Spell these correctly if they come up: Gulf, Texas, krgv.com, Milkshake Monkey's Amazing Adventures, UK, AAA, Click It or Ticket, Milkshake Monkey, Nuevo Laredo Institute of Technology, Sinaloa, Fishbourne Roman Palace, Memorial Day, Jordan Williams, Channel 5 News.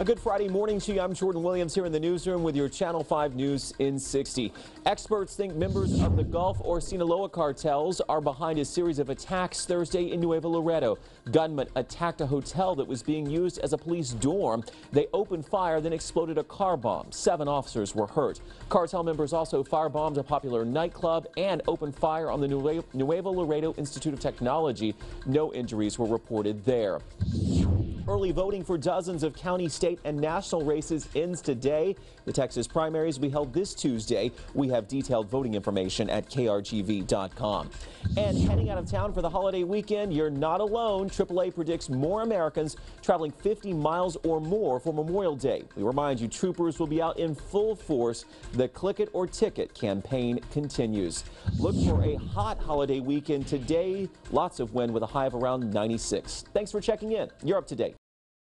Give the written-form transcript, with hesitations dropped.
A good Friday morning to you. I'm Jordan Williams here in the newsroom with your Channel 5 News in 60. Experts think members of the Gulf or Sinaloa cartels are behind a series of attacks Thursday in Nuevo Laredo. Gunmen attacked a hotel that was being used as a police dorm. They opened fire, then exploded a car bomb. 7 officers were hurt. Cartel members also firebombed a popular nightclub and opened fire on the Nuevo Laredo Institute of Technology. No injuries were reported there. Early voting for dozens of county, state, and national races ends today. The Texas primaries will be held this Tuesday. We have detailed voting information at krgv.com. And heading out of town for the holiday weekend, you're not alone. AAA predicts more Americans traveling 50 miles or more for Memorial Day. We remind you, troopers will be out in full force. The Click It or Ticket campaign continues. Look for a hot holiday weekend today. Lots of wind with a high of around 96. Thanks for checking in. You're up to date.